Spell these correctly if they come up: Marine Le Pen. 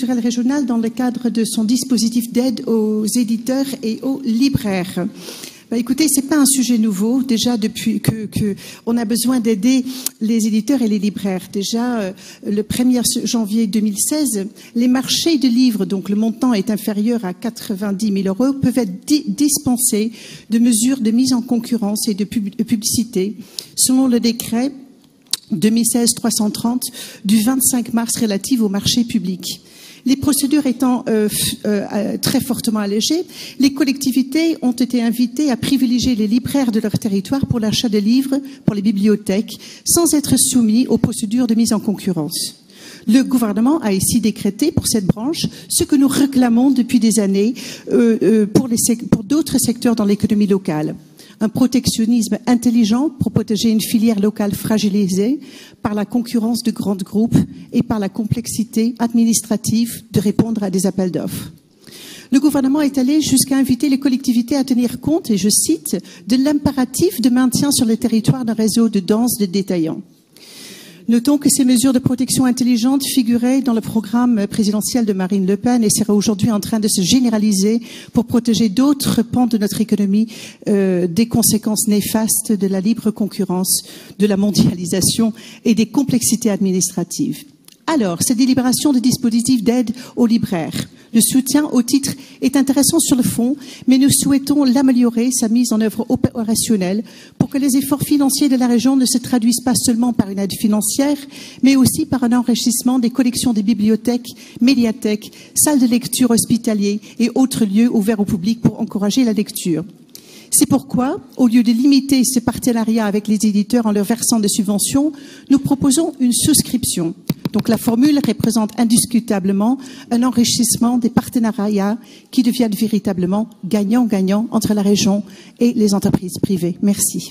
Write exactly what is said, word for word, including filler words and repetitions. culturelle régionale dans le cadre de son dispositif d'aide aux éditeurs et aux libraires. Bah, écoutez, ce n'est pas un sujet nouveau, déjà depuis que, que on a besoin d'aider les éditeurs et les libraires. Déjà, euh, le premier janvier deux mille seize, les marchés de livres, donc le montant est inférieur à quatre-vingt-dix mille euros, peuvent être di dispensés de mesures de mise en concurrence et de pub publicité, selon le décret deux mille seize trois cent trente du vingt-cinq mars relative au marché public. Les procédures étant euh, euh, très fortement allégées, les collectivités ont été invitées à privilégier les libraires de leur territoire pour l'achat de livres pour les bibliothèques, sans être soumis aux procédures de mise en concurrence. Le gouvernement a ici décrété pour cette branche ce que nous réclamons depuis des années euh, euh, pour, les sec pour d'autres secteurs dans l'économie locale. Un protectionnisme intelligent pour protéger une filière locale fragilisée par la concurrence de grands groupes et par la complexité administrative de répondre à des appels d'offres. Le gouvernement est allé jusqu'à inviter les collectivités à tenir compte, et je cite, de l'impératif de maintien sur le territoire d'un réseau de danse de détaillants. Notons que ces mesures de protection intelligente figuraient dans le programme présidentiel de Marine Le Pen et seraient aujourd'hui en train de se généraliser pour protéger d'autres pans de notre économie euh, des conséquences néfastes de la libre concurrence, de la mondialisation et des complexités administratives. Alors, cette délibération de dispositifs d'aide aux libraires, le soutien au titre est intéressant sur le fond, mais nous souhaitons l'améliorer, sa mise en œuvre opérationnelle, pour que les efforts financiers de la région ne se traduisent pas seulement par une aide financière, mais aussi par un enrichissement des collections des bibliothèques, médiathèques, salles de lecture hospitaliers et autres lieux ouverts au public pour encourager la lecture. C'est pourquoi, au lieu de limiter ce partenariat avec les éditeurs en leur versant des subventions, nous proposons une souscription. Donc la formule représente indiscutablement un enrichissement des partenariats qui deviennent véritablement gagnant-gagnant entre la région et les entreprises privées. Merci.